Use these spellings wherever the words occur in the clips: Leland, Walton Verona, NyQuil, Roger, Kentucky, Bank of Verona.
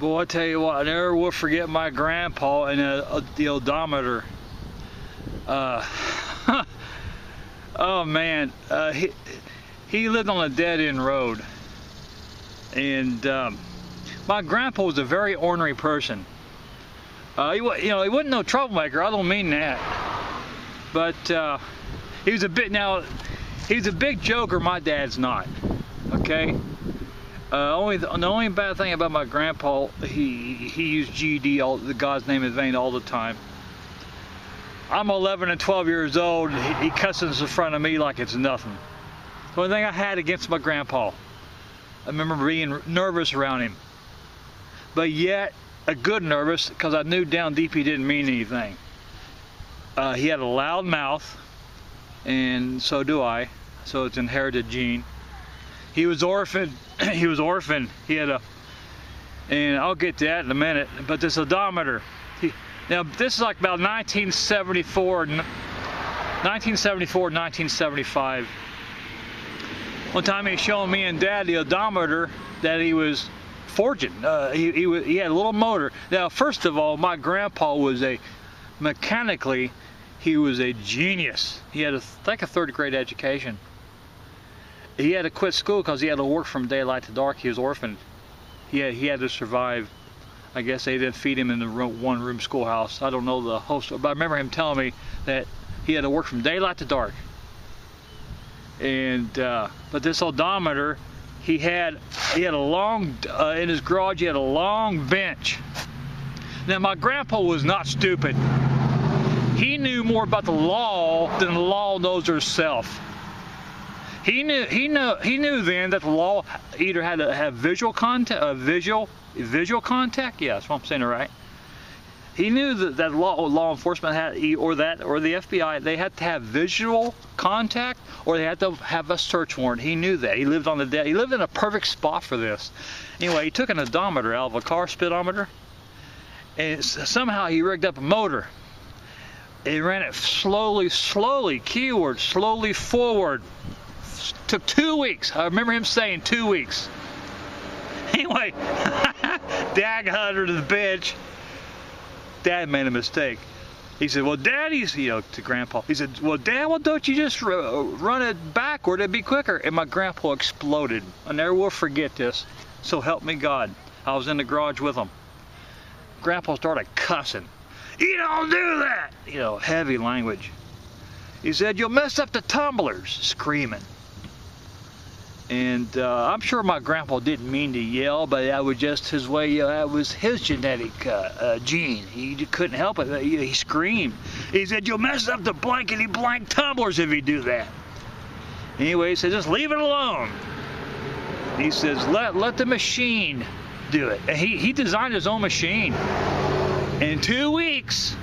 Boy, I tell you what, I never will forget my grandpa and the odometer. Oh man, he lived on a dead-end road, and my grandpa was a very ornery person. He wasn't no troublemaker. I don't mean that, but he was a bit. Now, he's a big joker. My dad's not. Okay. The only bad thing about my grandpa, he used GD, all the God's name in vain, all the time. I'm 11 and 12 years old. He cusses in front of me like it's nothing. The only thing I had against my grandpa, I remember being nervous around him, but yet a good nervous, because I knew down deep he didn't mean anything. He had a loud mouth, and so do I. So it's inherited gene. He was orphaned. He had a, and I'll get to that in a minute. But this odometer, now this is like about 1975. One time he showed me and Dad the odometer that he was forging. He had a little motor. Now, first of all, my grandpa was mechanically, he was a genius. He had I think a third-grade education. He had to quit school because he had to work from daylight to dark. He was orphaned. He had to survive. I guess they didn't feed him in the one-room schoolhouse. I don't know the whole story, but I remember him telling me that he had to work from daylight to dark. And but this odometer, he had a long in his garage. He had a long bench. Now my grandpa was not stupid. He knew more about the law than the law knows herself. He knew then that the law either had to have visual contact, visual contact. Yeah, that's what I'm saying, right? He knew that law enforcement had, or the FBI, they had to have visual contact, or they had to have a search warrant. He knew that. He lived on the dead. He lived in a perfect spot for this. Anyway, he took an odometer out of a car speedometer, and somehow he rigged up a motor. He ran it slowly, keyword, slowly forward. Took 2 weeks. I remember him saying 2 weeks. Anyway, Dad got her to the bench. Dad made a mistake. He said, well, Daddy's, to Grandpa. He said, well, Dad, well, don't you just run it backward? It'd be quicker. And my Grandpa exploded. I never will forget this. So help me God. I was in the garage with him. Grandpa started cussing. You don't do that! Heavy language. He said, you'll mess up the tumblers, screaming. And I'm sure my grandpa didn't mean to yell, but that was just his way. That was his genetic gene. He couldn't help it. He screamed. He said, you'll mess up the blankety blank tumblers if you do that. Anyway, he said, just leave it alone. He says, let the machine do it. And he designed his own machine. In 2 weeks,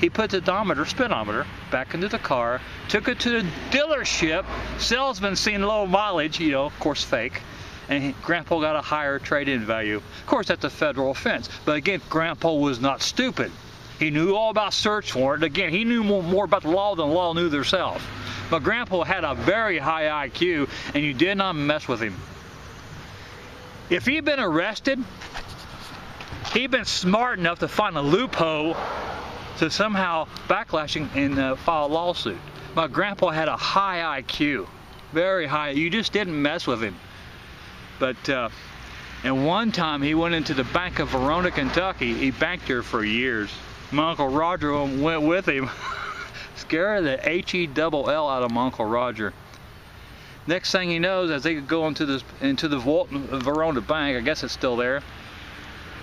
he put the speedometer back into the car, took it to the dealership. Salesman seen low mileage, of course fake, and Grandpa got a higher trade-in value. Of course, that's a federal offense. But again, Grandpa was not stupid. He knew all about search warrant. Again, he knew more about the law than the law knew herself. But Grandpa had a very high IQ, and you did not mess with him. If he'd been arrested, he'd been smart enough to find a loophole to somehow backlashing and file a lawsuit. My grandpa had a high IQ, very high. You just didn't mess with him. But, and one time he went into the Bank of Verona, Kentucky. He banked there for years. My Uncle Roger went with him. Scared the H-E-double-L out of my Uncle Roger. Next thing he knows, as they could go into the Walton Verona Bank, I guess it's still there,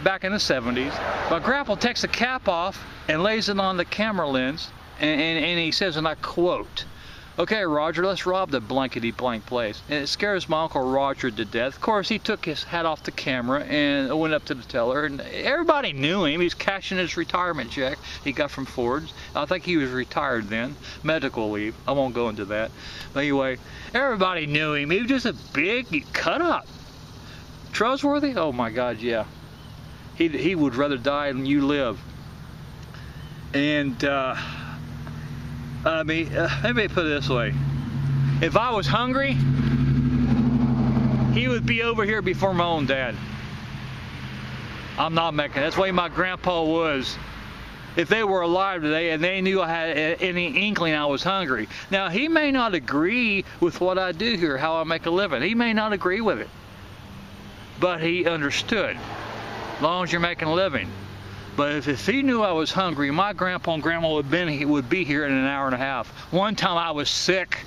back in the 70s, my grandpa takes the cap off and lays it on the camera lens, and he says, and I quote, okay, Roger, let's rob the blankety-blank place. And it scares my Uncle Roger to death. Of course, he took his hat off the camera and went up to the teller, and everybody knew him. He was cashing his retirement check he got from Ford's. I think he was retired then, medical leave. I won't go into that. But anyway, everybody knew him. He was just a big cut-up. Trustworthy? Oh, my God, yeah. He would rather die than you live. And I mean, let me put it this way: if I was hungry, he would be over here before my own dad. I'm not Mexican. That's the way my grandpa was. If they were alive today and they knew I had any inkling I was hungry. Now, he may not agree with what I do here, how I make a living. He may not agree with it. But he understood, as long as you're making a living. But if he knew I was hungry, my grandpa and grandma would be here in an hour and a half. One time I was sick.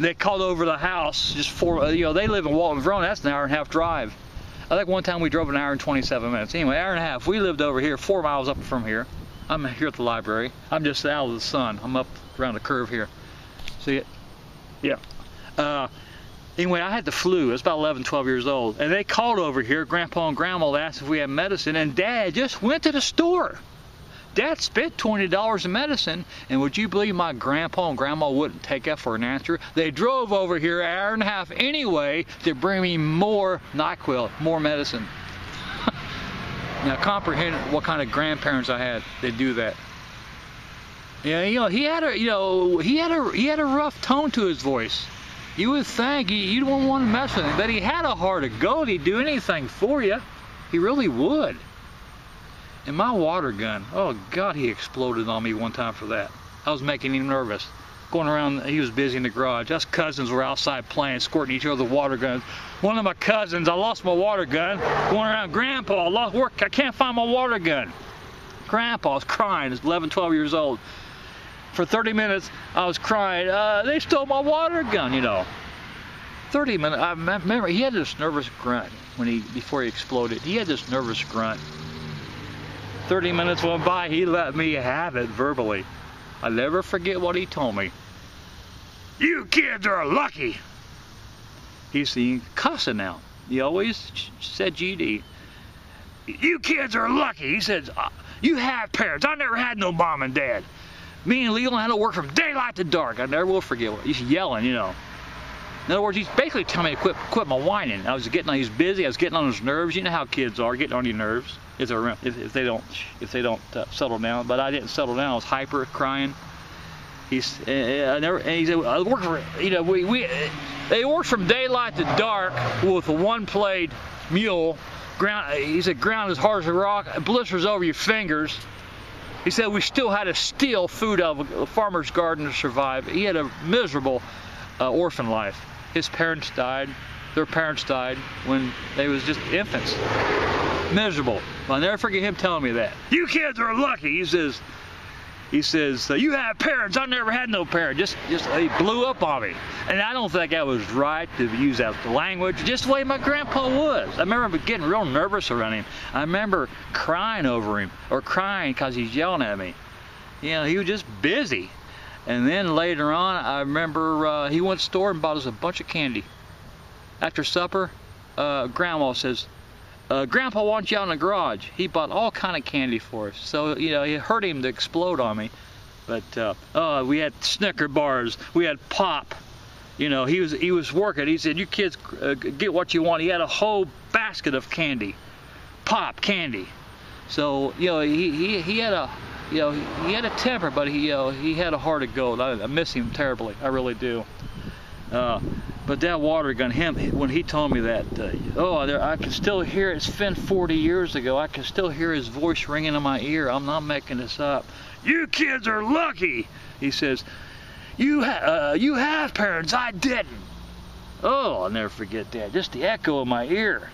They called over the house just for, you know, they live in Walton Verona. That's an hour and a half drive. I think one time we drove an hour and 27 minutes. Anyway, hour and a half. We lived over here, 4 miles up from here. I'm here at the library. I'm just out of the sun. I'm up around the curve here. See it? Yeah. Anyway, I had the flu. I was about 11, 12 years old. And they called over here, Grandpa and Grandma asked if we had medicine, and Dad just went to the store. Dad spent $20 in medicine, and would you believe my grandpa and grandma wouldn't take that for an answer? They drove over here an hour and a half anyway to bring me more NyQuil, more medicine. Now comprehend what kind of grandparents I had that do that. Yeah, you know, he had a rough tone to his voice. You would think you wouldn't want to mess with him, but he had a heart of gold. He'd do anything for you. He really would. And my water gun, oh God, he exploded on me one time for that. I was making him nervous. Going around, he was busy in the garage. Us cousins were outside playing, squirting each other water guns. One of my cousins, I lost my water gun. Going around, Grandpa, I lost work, I can't find my water gun. Grandpa's crying, he's 11, 12 years old. For 30 minutes, I was crying, they stole my water gun, you know. 30 minutes, I remember, he had this nervous grunt before he exploded. He had this nervous grunt. 30 minutes went by, he let me have it verbally. I'll never forget what he told me. You kids are lucky. He's cussing now. He always said GD. You kids are lucky. He says, you have parents. I never had no mom and dad. Me and Leland had to work from daylight to dark. I never will forget. He's yelling, you know. In other words, he's basically telling me to quit my whining. He was busy, I was getting on his nerves. You know how kids are, getting on your nerves. If they don't settle down. But I didn't settle down. I was hyper, crying. He said, I worked for, you know, they worked from daylight to dark with a one-played mule. He said, ground as hard as a rock, blisters over your fingers. He said, we still had to steal food out of a farmer's garden to survive. He had a miserable orphan life. His parents died. Their parents died when they was just infants. Miserable. I'll never forget him telling me that. You kids are lucky. He says, you have parents. I never had no parents. He blew up on me. And I don't think I was right to use that language, just the way my grandpa was. I remember getting real nervous around him. I remember crying over him, or crying because he's yelling at me. You know, he was just busy. And then later on, I remember he went to the store and bought us a bunch of candy. After supper, Grandma says, Grandpa wants you out in the garage. He bought all kind of candy for us. So, you know, it hurt him to explode on me. But we had Snicker bars, we had pop. You know, he was working. He said, you kids get what you want. He had a whole basket of candy, pop candy. So, you know, he had a temper, but he had a heart of gold. I miss him terribly. I really do. But that water gun, when he told me that, I can still hear it. It's been 40 years ago. I can still hear his voice ringing in my ear. I'm not making this up. You kids are lucky, he says. You have parents. I didn't. Oh, I'll never forget that. Just the echo in my ear.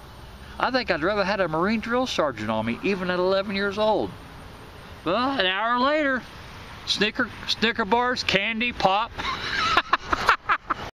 I think I'd rather had a Marine drill sergeant on me, even at 11 years old. Well, an hour later, Snicker bars, candy, pop.